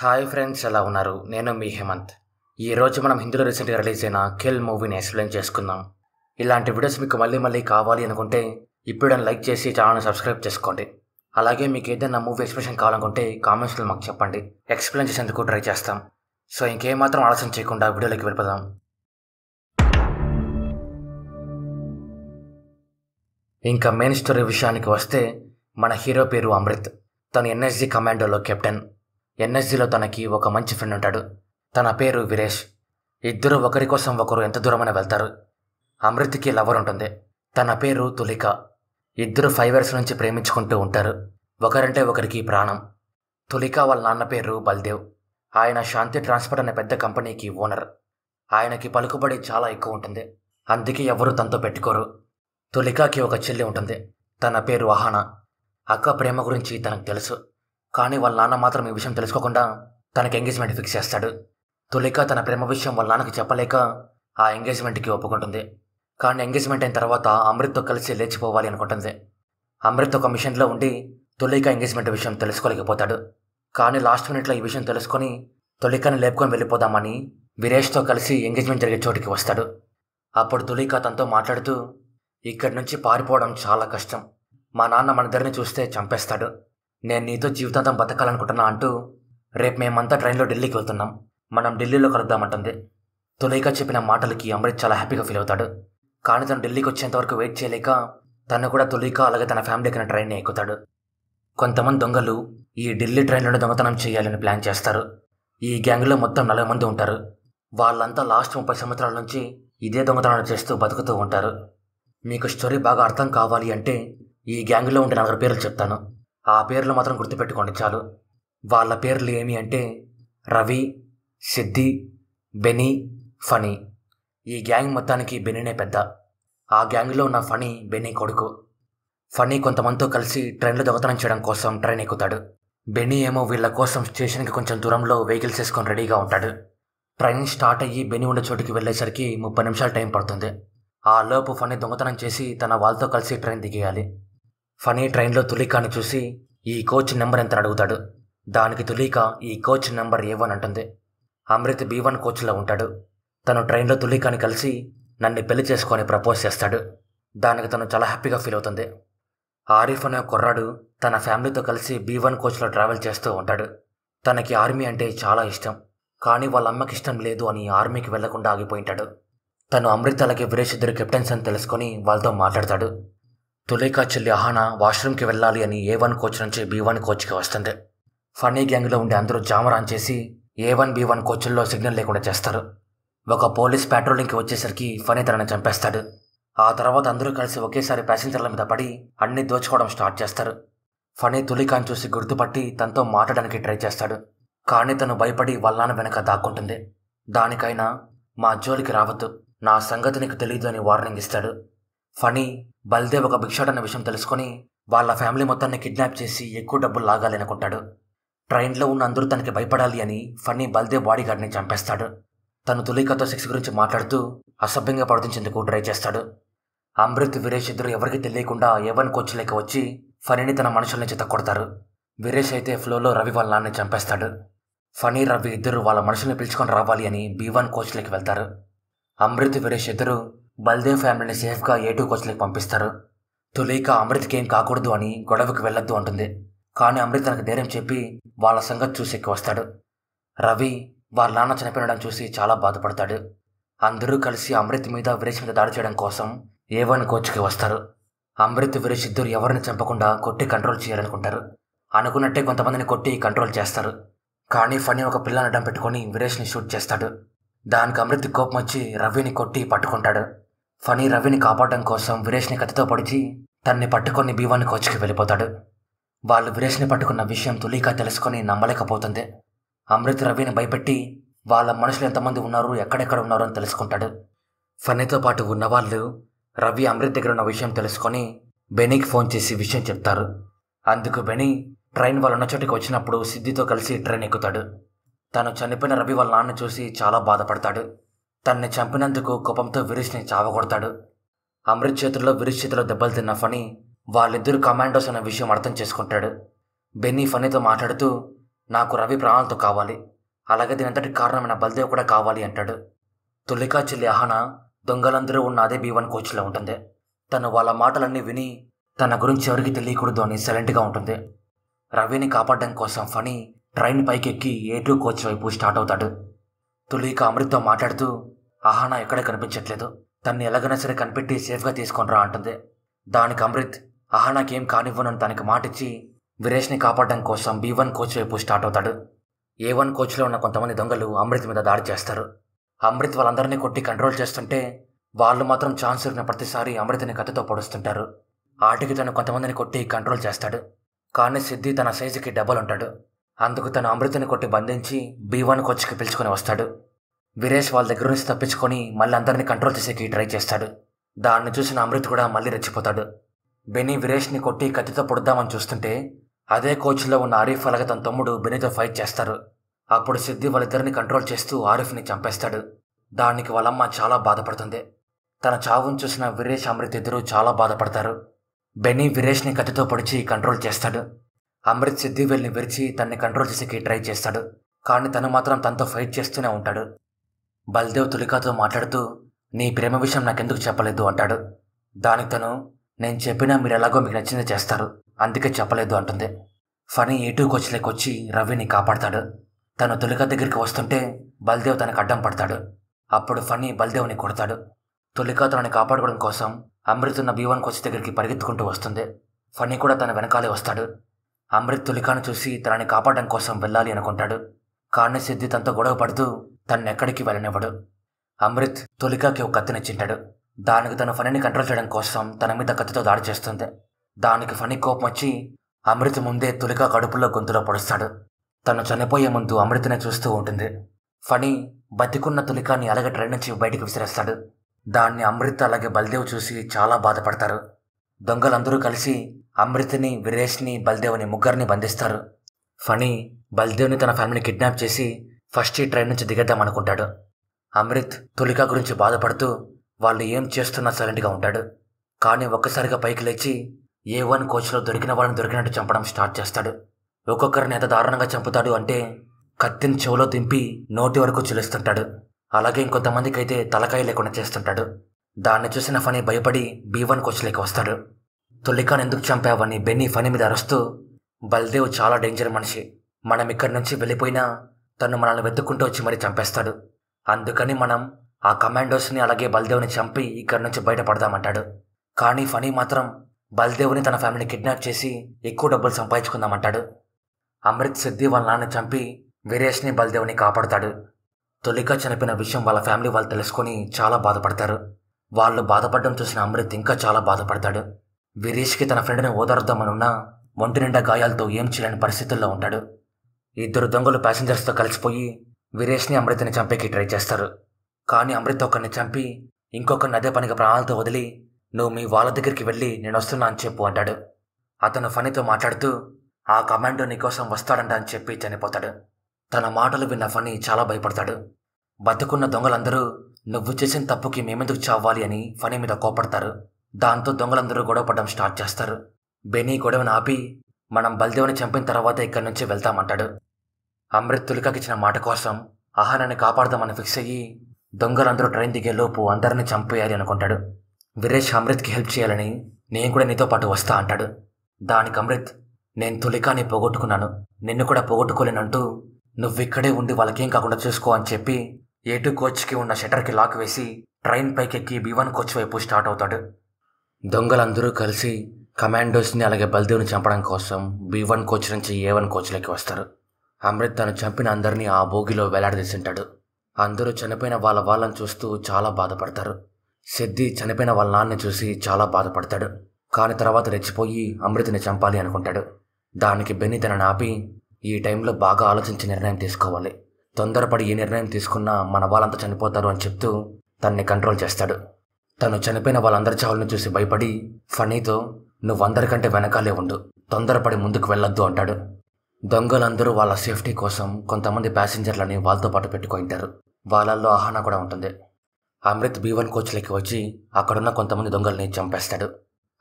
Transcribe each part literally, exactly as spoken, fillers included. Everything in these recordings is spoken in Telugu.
హాయ్ ఫ్రెండ్స్, ఎలా ఉన్నారు? నేను మీ హేమంత్. ఈరోజు మనం హిందీలో రీసెంట్గా రిలీజ్ అయిన కిల్ మూవీని ఎక్స్ప్లెయిన్ చేసుకుందాం. ఇలాంటి వీడియోస్ మీకు మళ్ళీ మళ్ళీ కావాలి అనుకుంటే ఇప్పుడు లైక్ చేసి ఛానల్ని సబ్స్క్రైబ్ చేసుకోండి. అలాగే మీకు ఏదైనా మూవీ ఎక్స్ప్లెనేషన్ కావాలనుకుంటే కామెంట్స్లో మాకు చెప్పండి, ఎక్స్ప్లెయిన్ చేసేందుకు ట్రై చేస్తాం. సో ఇంకేమాత్రం ఆలస్యం చేయకుండా వీడియోలోకి వెళ్ళిపోదాం. ఇంకా మెయిన్ స్టోరీ విషయానికి వస్తే, మన హీరో పేరు అమృత్. తను ఎన్ఎస్జీ కమాండోలో కెప్టెన్. ఎన్ఎస్జీలో తనకి ఒక మంచి ఫ్రెండ్ ఉంటాడు. తన పేరు వీరేష్. ఇద్దరు ఒకరి కోసం ఒకరు ఎంత దూరమైనా వెళ్తారు. అమృత్కి లవర్ ఉంటుంది. తన పేరు తులిక. ఇద్దరు ఫైవ్ ఇయర్స్ నుంచి ప్రేమించుకుంటూ ఉంటారు. ఒకరంటే ఒకరికి ప్రాణం. తులిక వాళ్ళ నాన్న పేరు బల్దేవ్. ఆయన శాంతి ట్రాన్స్పోర్ట్ అనే పెద్ద కంపెనీకి ఓనర్. ఆయనకి పలుకుబడి చాలా ఎక్కువ ఉంటుంది, అందుకే ఎవరు తనతో పెట్టుకోరు. తులికాకి ఒక చెల్లి ఉంటుంది, తన పేరు ఆహాన. అక్క ప్రేమ గురించి తనకు తెలుసు, కానీ వాళ్ళ నాన్న మాత్రం ఈ విషయం తెలుసుకోకుండా తనకి ఎంగేజ్మెంట్ ఫిక్స్ చేస్తాడు. తులిక తన ప్రేమ విషయం వాళ్ళ నాన్నకు చెప్పలేక ఆ ఎంగేజ్మెంట్కి ఒప్పుకుంటుంది. కానీ ఎంగేజ్మెంట్ అయిన తర్వాత అమృత్తో కలిసి లేచిపోవాలి అనుకుంటుంది. అమృత్ ఒక మిషన్లో ఉండి తులిక ఎంగేజ్మెంట్ విషయం తెలుసుకోలేకపోతాడు. కానీ లాస్ట్ మినిట్లో ఈ విషయం తెలుసుకొని తులికని లేపుకొని వెళ్ళిపోదామని వీరేష్తో కలిసి ఎంగేజ్మెంట్ జరిగే చోటికి వస్తాడు. అప్పుడు తులిక తనతో మాట్లాడుతూ, ఇక్కడి నుంచి పారిపోవడం చాలా కష్టం, మా నాన్న మన దగ్గరని చూస్తే చంపేస్తాడు, నేను నీతో జీవితాంతం బతకాలనుకుంటున్నా అంటూ, రేపు మేమంతా ట్రైన్లో ఢిల్లీకి వెళ్తున్నాం, మనం ఢిల్లీలో కలుద్దామంటుంది. తులిక చెప్పిన మాటలకి అమృత్ చాలా హ్యాపీగా ఫీల్ అవుతాడు. కానీ తను ఢిల్లీకి వచ్చేంతవరకు వెయిట్ చేయలేక తను కూడా తులిక అలాగే తన ఫ్యామిలీకి ట్రైన్ ఎక్కుతాడు. కొంతమంది దొంగలు ఈ ఢిల్లీ ట్రైన్లోనే దొంగతనం చేయాలని ప్లాన్ చేస్తారు. ఈ గ్యాంగ్లో మొత్తం నలభై మంది ఉంటారు. వాళ్ళంతా లాస్ట్ ముప్పై సంవత్సరాల నుంచి ఇదే దొంగతనాలు చేస్తూ బతుకుతూ ఉంటారు. మీకు స్టోరీ బాగా అర్థం కావాలి అంటే ఈ గ్యాంగ్లో ఉండే నలుగురు పేర్లు చెప్తాను, ఆ పేర్లు మాత్రం గుర్తుపెట్టుకోండి చాలు. వాళ్ళ పేర్లు ఏమి అంటే రవి, సిద్ధి, బెనీ, ఫణి. ఈ గ్యాంగ్ మొత్తానికి బెనీనే పెద్ద. ఆ గ్యాంగ్లో ఉన్న ఫణి బెనీ కొడుకు. ఫణి కొంతమందితో కలిసి ట్రైన్లో దొంగతనం చేయడం కోసం ట్రైన్ ఎక్కుతాడు. బెనీ ఏమో వీళ్ళ కోసం స్టేషన్కి కొంచెం దూరంలో వెహికల్స్ వేసుకొని రెడీగా ఉంటాడు. ట్రైన్ స్టార్ట్ అయ్యి బెనీ ఉండే చోటుకి వెళ్ళేసరికి ముప్పై నిమిషాలు టైం పడుతుంది. ఆ లోపు ఫణి దొంగతనం చేసి తన వాళ్ళతో కలిసి ట్రైన్ దిగేయాలి. ఫనీ ట్రైన్లో తులికాని చూసి ఈ కోచ్ నెంబర్ ఎంత అడుగుతాడు. దానికి తులిక ఈ కోచ్ నెంబర్ ఏ వన్ అంటుంది. అమృత్ బీ వన్ కోచ్లో ఉంటాడు. తను ట్రైన్లో తులికాని కలిసి నన్ను పెళ్లి చేసుకొని ప్రపోజ్ చేస్తాడు. దానికి తను చాలా హ్యాపీగా ఫీల్ అవుతుంది. ఆరిఫ్ అనే కుర్రాడు తన ఫ్యామిలీతో కలిసి బీ వన్ కోచ్లో ట్రావెల్ చేస్తూ ఉంటాడు. తనకి ఆర్మీ అంటే చాలా ఇష్టం, కానీ వాళ్ళ అమ్మకి ఇష్టం లేదు అని ఆర్మీకి వెళ్లకుండా ఆగిపోయింటాడు. తను అమృత్ అలాగే వీరేష్ ఇద్దరు కెప్టెన్స్ అని తెలుసుకొని వాళ్ళతో మాట్లాడతాడు. తులికా చెల్లి ఆహాన వాష్రూమ్కి వెళ్ళాలి అని ఏ వన్ కోచ్ నుంచి బీ వన్ కోచ్కి వస్తుంది. ఫనీ గ్యాంగ్లో ఉండే అందరూ జామరాన్ చేసి ఏ వన్ బీ వన్ కోచ్ల్లో సిగ్నల్ లేకుండా చేస్తారు. ఒక పోలీస్ పెట్రోలింగ్కి వచ్చేసరికి ఫనీ తనని చంపేస్తాడు. ఆ తర్వాత అందరూ కలిసి ఒకేసారి ప్యాసింజర్ల మీద పడి అన్నీ దోచుకోవడం స్టార్ట్ చేస్తారు. ఫనీ తులికాని చూసి గుర్తుపట్టి తనతో మాట్లాడడానికి ట్రై చేస్తాడు. కానీ తను భయపడి వాళ్ళ నాన్న వెనక దాక్కుంటుంది. దానికైనా మా జోలికి రావద్దు, నా సంగతి నీకు తెలియదు అని వార్నింగ్ ఇస్తాడు. ఫనీ బల్దేవ్ ఒక భిక్షాట్ అనే విషయం తెలుసుకొని వాళ్ళ ఫ్యామిలీ మొత్తాన్ని కిడ్నాప్ చేసి ఎక్కువ డబ్బులు లాగాలి అనుకుంటాడు. ట్రైన్లో ఉన్న అందరూ తనకి భయపడాలి అని ఫన్నీ బల్దేవ్ బాడీగార్డ్ని చంపేస్తాడు. తను తులికతో సెక్స్ గురించి మాట్లాడుతూ అసభ్యంగా ప్రవర్తించేందుకు ట్రై చేస్తాడు. అమృత్, వీరేష్ ఇద్దరు ఎవరికి తెలియకుండా ఎవరిని కోచలేక వచ్చి ఫనీని తన మనుషుల నుంచి తక్కొడతారు. వీరేష్ అయితే ఫ్లోలో రవి వాళ్ళ నాన్ని చంపేస్తాడు. ఫనీ, రవి ఇద్దరు వాళ్ళ మనుషుల్ని పిలుచుకొని రావాలి అని బీ వన్ కోచ్లోకి వెళ్తారు. అమృత్, వీరేష్ ఇద్దరు బల్దేవ్ ఫ్యామిలీని సేఫ్గా ఏ టూ కోచ్లకి పంపిస్తారు. తులిక అమృత్కి ఏం కాకూడదు అని గొడవకి వెళ్ళొద్దు అంటుంది. కానీ అమృత్ తనకు ధైర్యం చెప్పి వాళ్ళ సంగతి చూసి ఎక్కి వస్తాడు. రవి వాళ్ళ నాన్న చనిపోయడం చూసి చాలా బాధపడతాడు. అందరూ కలిసి అమృత్ మీద, వీరేష్ మీద దాడి చేయడం కోసం ఏ వన్ కోచ్కి వస్తారు. అమృత్, వీరేష్ ఇద్దరు ఎవరిని చంపకుండా కొట్టి కంట్రోల్ చేయాలనుకుంటారు. అనుకున్నట్టే కొంతమందిని కొట్టి కంట్రోల్ చేస్తారు. కానీ ఫణి ఒక పిల్లని అడ్డం పెట్టుకొని వీరేష్ని షూట్ చేస్తాడు. దానికి అమృత్ కోపం వచ్చి రవిని కొట్టి పట్టుకుంటాడు. ఫనీ రవిని కాపాడడం కోసం వీరేష్ని కత్తితో పొడిచి తన్ని పట్టుకొని బీవాన్ని కోచ్కి వెళ్ళిపోతాడు. వాళ్ళు వీరేష్ని పట్టుకున్న విషయం తులిక తెలుసుకొని నమ్మలేకపోతుంది. అమృత్ రవిని భయపెట్టి వాళ్ళ మనుషులు ఎంతమంది ఉన్నారు, ఎక్కడెక్కడ ఉన్నారు అని తెలుసుకుంటాడు. ఫనీతో పాటు ఉన్నవాళ్ళు రవి, అమృత్ దగ్గర ఉన్న విషయం తెలుసుకొని బెనీకి ఫోన్ చేసి విషయం చెప్తారు. అందుకు బెనీ ట్రైన్ వాళ్ళు ఉన్న చోటికి వచ్చినప్పుడు సిద్ధితో కలిసి ట్రైన్ ఎక్కుతాడు. తను చనిపోయిన రవి వాళ్ళ నాన్న చూసి చాలా బాధపడతాడు. తన్ని చంపినందుకు కోపంతో వీరేష్ని చావగొడతాడు. అమృత్ చేతుల్లో, వీరేష్ చేతిలో దెబ్బలు తిన్న ఫణి వాళ్ళిద్దరు కమాండోస్ అనే విషయం అర్థం చేసుకుంటాడు. బెన్నీ ఫణితో మాట్లాడుతూ నాకు రవి ప్రాణాలతో కావాలి, అలాగే దీనంతటి కారణమైన బల్దేవ్ కూడా కావాలి అంటాడు. తులికా చెల్లి ఆహన దొంగలందరూ ఉన్న అదే బీవన్ కోచ్లో ఉంటుంది. తను వాళ్ళ మాటలన్నీ విని తన గురించి ఎవరికి తెలియకూడదు అని సైలెంట్గా ఉంటుంది. రవిని కాపాడడం కోసం ఫణి ట్రైన్ పైకెక్కి ఏటూ కోచ్ వైపు స్టార్ట్ అవుతాడు. తులిక అమృత్తో మాట్లాడుతూ ఆహన ఎక్కడ కనిపించట్లేదు, తన్ని ఎలాగైనా సరే కనిపెట్టి సేఫ్గా తీసుకొని రా అంటుంది. దానికి అమృత్ ఆహానాకేం కానివ్వనని తనకి మాటిచ్చి వీరేష్ని కాపాడడం కోసం బీ వన్ కోచ్ వైపు స్టార్ట్ అవుతాడు. ఏ వన్ కోచ్లో ఉన్న కొంతమంది దొంగలు అమృత్ మీద దాడి చేస్తారు. అమృత్ వాళ్ళందరినీ కొట్టి కంట్రోల్ చేస్తుంటే వాళ్ళు మాత్రం ఛాన్స్ ఇరిగిన ప్రతిసారి అమృత్ని కత్తితో పొడుస్తుంటారు. ఆటికి తను కొంతమందిని కొట్టి కంట్రోల్ చేస్తాడు, కానీ సిద్ధి తన సైజుకి డబల్ ఉంటాడు. అందుకు తను అమృత్ని కొట్టి బంధించి బీ వన్ కోచ్కి పిలుచుకొని వస్తాడు. వీరేష్ వాళ్ళ దగ్గర నుంచి తప్పించుకొని మళ్ళీ అందరినీ కంట్రోల్ చేసేకి ట్రై చేస్తాడు. దాన్ని చూసిన అమృత్ కూడా మళ్ళీ రెచ్చిపోతాడు. బెనీ వీరేష్ని కొట్టి కత్తితో పొడుద్దామని చూస్తుంటే అదే కోచ్లో ఉన్న ఆరీఫ్ అలాగే తన తమ్ముడు బెనీతో ఫైట్ చేస్తారు. అప్పుడు సిద్ధి వాళ్ళిద్దరిని కంట్రోల్ చేస్తూ ఆరీఫ్ని చంపేస్తాడు. దానికి వాళ్ళమ్మ చాలా బాధపడుతుంది. తన చావును చూసిన వీరేష్ అమృత్ ఇద్దరూ చాలా బాధపడతారు. బెనీ వీరేష్ని కత్తితో పొడిచి కంట్రోల్ చేస్తాడు. అమృత్ సిద్ధి వెళ్ళి విరిచి తనని కంట్రోల్ చేసేకి ట్రై చేస్తాడు, కానీ తను మాత్రం తనతో ఫైట్ చేస్తూనే ఉంటాడు. బల్దేవ్ తులికాతో మాట్లాడుతూ నీ ప్రేమ విషయం నాకెందుకు చెప్పలేదు అంటాడు. దానికి తను నేను చెప్పినా మీరు ఎలాగో మీకు నచ్చింది చేస్తారు, అందుకే చెప్పలేదు అంటుంది. ఫణి ఏటూ కోచ్లోకి వచ్చి రవిని కాపాడతాడు. తను తులిక దగ్గరికి వస్తుంటే బల్దేవ్ తనకు అడ్డం పడతాడు. అప్పుడు ఫణి బల్దేవ్ని కొడతాడు. తులిక తనని కాపాడుకోవడం కోసం అమృత్ ఉన్న బీవన్ కోచ్ దగ్గరికి పరిగెత్తుకుంటూ వస్తుంది. ఫణి కూడా తన వెనకాలే వస్తాడు. అమృత్ తులికాను చూసి తనని కాపాడడం కోసం వెళ్ళాలి అనుకుంటాడు, కానీ సిద్ధి తనతో గొడవ పడుతూ తను ఎక్కడికి వెళ్ళనివ్వడు. అమృత్ తులికాకి ఒక కత్తినిచ్చింటాడు. దానికి తన ఫణిని కంట్రోల్ చేయడం కోసం తన మీద కత్తితో దాడి చేస్తుంది. దానికి ఫణి కోపం వచ్చి అమృత్ ముందే తులిక కడుపులో గొంతులో పొడుస్తాడు. తను చనిపోయే ముందు అమృతనే చూస్తూ ఉంటుంది. ఫణి బతికున్న తులికాని అలాగే ట్రైన్ నుంచి బయటకు విసిరేస్తాడు. దాన్ని అమృత్ అలాగే బల్దేవ్ చూసి చాలా బాధపడతారు. దొంగలందరూ కలిసి అమృత్ని, వీరేష్ని, బల్దేవ్ని ముగ్గురిని బంధిస్తారు. ఫణి బల్దేవ్ని తన ఫ్యామిలీని కిడ్నాప్ చేసి ఫస్ట్ ఈ ట్రైన్ నుంచి దిగేద్దామనుకుంటాడు. అమృత్ తులిక గురించి బాధపడుతూ వాళ్ళు ఏం చేస్తున్నా సైలెంట్గా ఉంటాడు. కానీ ఒక్కసారిగా పైకి లేచి ఏ వన్ కోచ్లో దొరికిన వాళ్ళని దొరికినట్టు చంపడం స్టార్ట్ చేస్తాడు. ఒక్కొక్కరిని ఎంత దారుణంగా చంపుతాడు అంటే కత్తిని చెవులో దింపి నోటి వరకు చిలుస్తుంటాడు. అలాగే ఇంకొంతమందికి అయితే తలకాయ లేకుండా చేస్తుంటాడు. దాన్ని చూసిన ఫణి భయపడి బీ వన్ కోచ్లోకి వస్తాడు. తులికాను ఎందుకు చంపావని బెన్నీ ఫణి మీద అరుస్తూ బల్దేవ్ చాలా డేంజర్ మనిషి, మనం ఇక్కడి నుంచి వెళ్ళిపోయినా తను మనల్ని వెతుక్కుంటూ వచ్చి మరీ చంపేస్తాడు, అందుకని మనం ఆ కమాండోస్ని అలాగే బల్దేవ్ని చంపి ఇక్కడి నుంచి బయటపడదామంటాడు. కానీ ఫణి మాత్రం బల్దేవ్ని తన ఫ్యామిలీని కిడ్నాప్ చేసి ఎక్కువ డబ్బులు సంపాదించుకుందామంటాడు. అమృత్ సిద్ధి వాళ్ళ నాన్న చంపి వీరేష్ని, బల్దేవ్ని కాపాడుతాడు. తులిక చనిపోయిన విషయం వాళ్ళ ఫ్యామిలీ వాళ్ళు తెలుసుకొని చాలా బాధపడతారు. వాళ్ళు బాధపడడం చూసిన అమృత్ ఇంకా చాలా బాధపడతాడు. వీరేష్కి తన ఫ్రెండ్ని ఓదార్దామనున్నా ఒంటి నిండా గాయాలతో ఏం చేయలేని పరిస్థితుల్లో ఉంటాడు. ఇద్దరు దొంగలు ప్యాసింజర్స్తో కలిసిపోయి వీరేష్ని, అమృత్ని చంపేకి ట్రై చేస్తారు. కానీ అమృత్ ఒకరిని చంపి ఇంకొకరిని అదే పనికి ప్రాణాలతో వదిలి నువ్వు మీ వాళ్ళ దగ్గరికి వెళ్ళి నేను వస్తున్నా అని చెప్పు అంటాడు. అతను ఫణితో మాట్లాడుతూ ఆ కమాండో నీకోసం వస్తాడంట అని చెప్పి చనిపోతాడు. తన మాటలు విన్న ఫణి చాలా భయపడతాడు. బతుకున్న దొంగలందరూ నువ్వు చేసిన తప్పుకి మేమెందుకు చావాలి అని ఫణి మీద కోపడతారు. దాంతో దొంగలందరూ గొడవపడడం స్టార్ట్ చేస్తారు. బెనీ గొడవను ఆపి మనం బల్దేవ్ని చంపిన తర్వాత ఇక్కడి నుంచి వెళ్తామంటాడు. అమృత్ తులికాకి ఇచ్చిన మాట కోసం ఆహారాన్ని కాపాడదామని ఫిక్స్ అయ్యి దొంగలందరూ ట్రైన్ దిగేలోపు అందరినీ చంపేయాలి అనుకుంటాడు. వీరేష్ అమృత్కి హెల్ప్ చేయాలని నేను కూడా నీతో పాటు వస్తా అంటాడు. దానికి అమృత్ నేను తులికాని పోగొట్టుకున్నాను, నిన్ను కూడా పోగొట్టుకోలేనంటూ నువ్విక్కడే ఉండి వాళ్ళకేం కాకుండా చూసుకో అని చెప్పి ఏటు కోచ్కి ఉన్న షటర్కి లాక్ వేసి ట్రైన్ పైకెక్కి బీవన్ కోచ్ వైపు స్టార్ట్ అవుతాడు. దొంగలందరూ కలిసి కమాండోస్ని అలాగే బల్దేవ్ని చంపడం కోసం బీవన్ కోచ్ నుంచి ఏ వన్ కోచ్లోకి వస్తారు. అమృత్ తను చంపిన అందరినీ ఆ బోగిలో వేలాడదీసింటాడు. అందరూ చనిపోయిన వాళ్ళ వాళ్ళని చూస్తూ చాలా బాధపడతారు. సిద్ధి చనిపోయిన వాళ్ళ నాన్నని చూసి చాలా బాధపడతాడు. కానీ తర్వాత రెచ్చిపోయి అమృత్ని చంపాలి అనుకుంటాడు. దానికి బెన్నీ తనని ఆపి ఈ టైంలో బాగా ఆలోచించి నిర్ణయం తీసుకోవాలి, తొందరపడి ఏ నిర్ణయం తీసుకున్నా మన వాళ్ళంతా చనిపోతారు అని చెప్తూ తనని కంట్రోల్ చేస్తాడు. తను చనిపోయిన వాళ్ళందరి చావులను చూసి భయపడి ఫణితో నువ్వందరికంటే వెనకాలే ఉండు, తొందరపడి ముందుకు వెళ్ళొద్దు అంటాడు. దొంగలందరూ వాళ్ళ సేఫ్టీ కోసం కొంతమంది ప్యాసింజర్లని వాళ్ళతో పాటు పెట్టుకుంటారు. వాళ్ళల్లో ఆహానా కూడా ఉంటుంది. అమృత్ బీవన్ కోచ్లోకి వచ్చి అక్కడున్న కొంతమంది దొంగల్ని చంపేస్తాడు.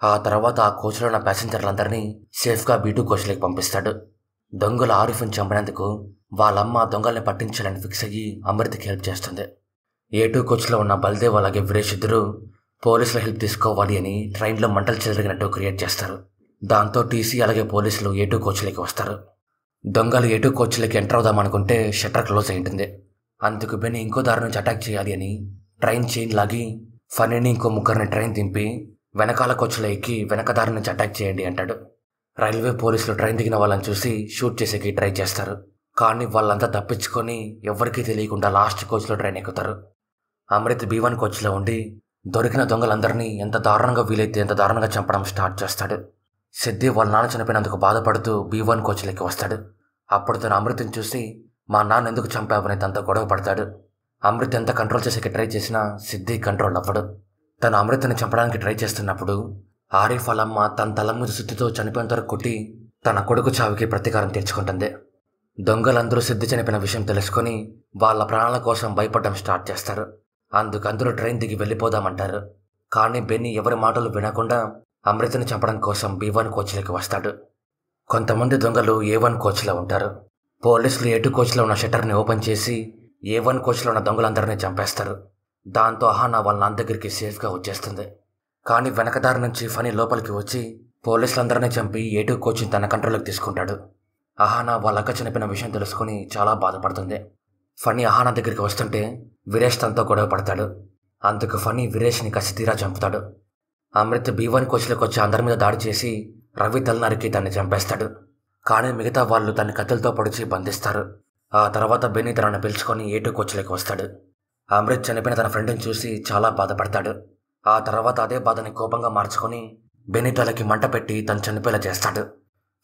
ఆ తర్వాత ఆ కోచ్లో ఉన్న ప్యాసింజర్లందరినీ సేఫ్గా బీటూ కోచ్లోకి పంపిస్తాడు. దొంగలు ఆరిఫ్ని చంపేందుకు వాళ్ళమ్మ దొంగల్ని పట్టించాలని ఫిక్స్ అయ్యి అమృత్కి హెల్ప్ చేస్తుంది. ఏటూ కోచ్లో ఉన్న బల్దేవ్ అలాగే వీరేష్ ఇద్దరు పోలీసుల హెల్ప్ తీసుకోవాలి అని ట్రైన్లో మంటలు చెలరిగినట్టు క్రియేట్ చేస్తారు. దాంతో టీసీ అలాగే పోలీసులు ఏటూ కోచ్లోకి వస్తారు. దొంగలు ఏటూ కోచ్లోకి ఎంటర్ అవుదామనుకుంటే షట్టర్ క్లోజ్ అయి ఉంటుంది. అందుకు బెన్ని ఇంకో దారి నుంచి అటాక్ చేయాలి అని ట్రైన్ చైన్ లాగి ఫనీని ఇంకో ముగ్గురిని ట్రైన్ దింపి వెనకాల కోచ్లో ఎక్కి వెనక దారి నుంచి అటాక్ చేయండి అంటాడు. రైల్వే పోలీసులు ట్రైన్ దిగిన వాళ్ళని చూసి షూట్ చేసేకి ట్రై చేస్తారు. కానీ వాళ్ళంతా తప్పించుకొని ఎవరికీ తెలియకుండా లాస్ట్ కోచ్లో ట్రైన్ ఎక్కుతారు. అమృత్ బీ వన్ కోచ్లో ఉండి దొరికిన దొంగలందరినీ ఎంత దారుణంగా వీలైతే ఎంత దారుణంగా చంపడం స్టార్ట్ చేస్తాడు. సిద్ధి వాళ్ళ నాన్న చనిపోయినందుకు బాధపడుతూ బీ వన్ కోచ్లోకి వస్తాడు. అప్పుడు తను అమృత్ని చూసి మా నాన్న ఎందుకు చంపావని తనతో గొడవ పడతాడు. అమృత్ ఎంత కంట్రోల్ చేసేకి ట్రై చేసినా సిద్ధి కంట్రోల్ అవ్వడు. తను అమృత్ని చంపడానికి ట్రై చేస్తున్నప్పుడు ఆరిఫ్ వాళ్ళమ్మ తన తల మీద సుత్తితో చనిపోయిన వరకు కొట్టి తన కొడుకు చావుకి ప్రతీకారం తీర్చుకుంటుంది. దొంగలందరూ సిద్ధి చనిపోయిన విషయం తెలుసుకొని వాళ్ళ ప్రాణాల కోసం భయపడడం స్టార్ట్ చేస్తారు. అందుకు అందరూ ట్రైన్ దిగి వెళ్ళిపోదామంటారు. కానీ బెన్ని ఎవరి మాటలు వినకుండా అమృత్ని చంపడం కోసం బీ వన్ కోచ్లోకి వస్తాడు. కొంతమంది దొంగలు ఏ వన్ కోచ్లో ఉంటారు. పోలీసులు ఎటు కోచ్లో ఉన్న షట్టర్ని ఓపెన్ చేసి ఏ వన్ కోచ్లో ఉన్న దొంగలందరినీ చంపేస్తారు. దాంతో ఆహాన వాళ్ళ నాన్న దగ్గరికి సేఫ్గా వచ్చేస్తుంది. కానీ వెనకదారి నుంచి ఫనీ లోపలికి వచ్చి పోలీసులందరినీ చంపి ఏటు కోచ్ని తన కంట్రోల్లోకి తీసుకుంటాడు. ఆహాన వాళ్ళక్క చనిపోయిన విషయం తెలుసుకుని చాలా బాధపడుతుంది. ఫనీ ఆహాన దగ్గరికి వస్తుంటే వీరేష్ తనతో గొడవ పడతాడు. అందుకు ఫనీ వీరేష్ని కసి తీరా చంపుతాడు. అమృత్ బీ వన్ కోచ్లోకి వచ్చి అందరి మీద దాడి చేసి రవి తలనరికి తన్ని చంపేస్తాడు. కానీ మిగతా వాళ్ళు తన కత్తులతో పొడిచి బంధిస్తారు. ఆ తర్వాత బెన్ని తనను పిలుచుకొని ఏటూ కోచ్లోకి వస్తాడు. అమృత్ చనిపోయిన తన ఫ్రెండ్ని చూసి చాలా బాధపడతాడు. ఆ తర్వాత అదే బాధని కోపంగా మార్చుకొని బెన్ని తలకి మంట పెట్టి తను చనిపోయేలా చేస్తాడు.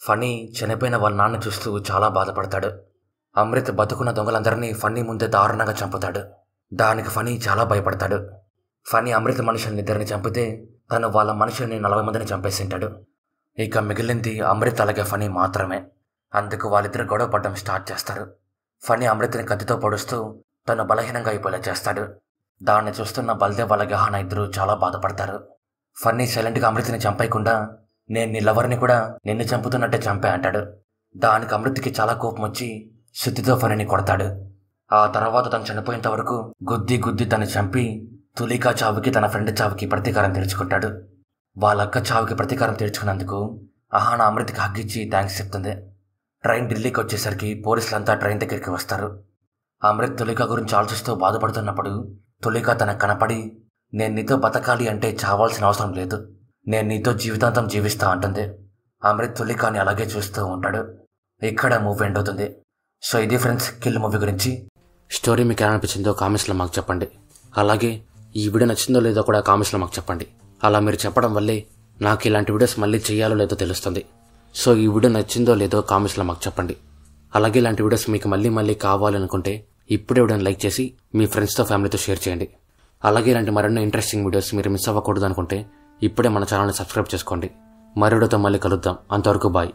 ఫనీ చనిపోయిన వాళ్ళ నాన్న చూస్తూ చాలా బాధపడతాడు. అమృత్ బతుకున్న దొంగలందరినీ ఫనీ ముందే దారుణంగా చంపుతాడు. దానికి ఫనీ చాలా భయపడతాడు. ఫనీ అమృత్ మనుషుల్ని ఇద్దరిని చంపితే తను వాళ్ళ మనుషుల్ని నలభై మందిని చంపేసింటాడు. ఇక మిగిలింది అమృత్ అలాగే ఫనీ మాత్రమే. అందుకు వాళ్ళిద్దరు గొడవ పడడం స్టార్ట్ చేస్తారు. ఫనీ అమృత్ని కత్తితో పొడుస్తూ తను బలహీనంగా అయిపోయేలా చేస్తాడు. దాన్ని చూస్తున్న బల్దేవ్ అలాగే హానా ఇద్దరు చాలా బాధపడతారు. ఫన్నీ సైలెంట్గా అమృత్ని చంపేయకుండా నేను నీ లవర్ని కూడా నిన్ను చంపుతున్నట్టే చంపే అంటాడు. దానికి అమృత్కి చాలా కోపం వచ్చి శుద్ధితో ఫనీని కొడతాడు. ఆ తర్వాత తను చనిపోయేంత వరకు గుద్ది గుద్ది తను చంపి తులికా చావుకి తన ఫ్రెండ్ చావుకి ప్రతీకారం తీర్చుకుంటాడు. వాళ్ళ అక్క చావుకి ప్రతీకారం తీర్చుకున్నందుకు ఆహాన అమృత్కి హగ్గిచ్చి థ్యాంక్స్ చెప్తుంది. ట్రైన్ ఢిల్లీకి వచ్చేసరికి పోలీసులంతా ట్రైన్ దగ్గరికి వస్తారు. అమృత్ తులికా గురించి ఆలోచిస్తూ బాధపడుతున్నప్పుడు తులికా తనకు కనపడి నేను నీతో బతకాలి అంటే చావాల్సిన అవసరం లేదు, నేను నీతో జీవితాంతం జీవిస్తా అంటుంది. అమృత్ తులికాని అలాగే చూస్తూ ఉంటాడు. ఇక్కడ మూవీ ఎండ్ అవుతుంది. సో ఇది ఫ్రెండ్స్ కిల్ మూవీ గురించి స్టోరీ. మీకు ఏమనిపించిందో కామెంట్స్లో మాకు చెప్పండి. అలాగే ఈ వీడియో నచ్చిందో లేదో కూడా కామెంట్స్లో మాకు చెప్పండి. అలా మీరు చెప్పడం వల్లే నాకు ఇలాంటి వీడియోస్ మళ్ళీ చేయాలో లేదో తెలుస్తుంది. సో ఈ వీడియో నచ్చిందో లేదో కామెంట్స్లో మాకు చెప్పండి. అలాగే ఇలాంటి వీడియోస్ మీకు మళ్ళీ మళ్ళీ కావాలనుకుంటే ఇప్పుడే వీడియోని లైక్ చేసి మీ ఫ్రెండ్స్తో ఫ్యామిలీతో షేర్ చేయండి. అలాగే ఇలాంటి మరెన్నో ఇంట్రెస్టింగ్ వీడియోస్ మీరు మిస్ అవ్వకూడదు అనుకుంటే ఇప్పుడే మన ఛానల్ని సబ్స్క్రైబ్ చేసుకోండి. మరో వీడియోతో మళ్ళీ కలుద్దాం. అంతవరకు బాయ్.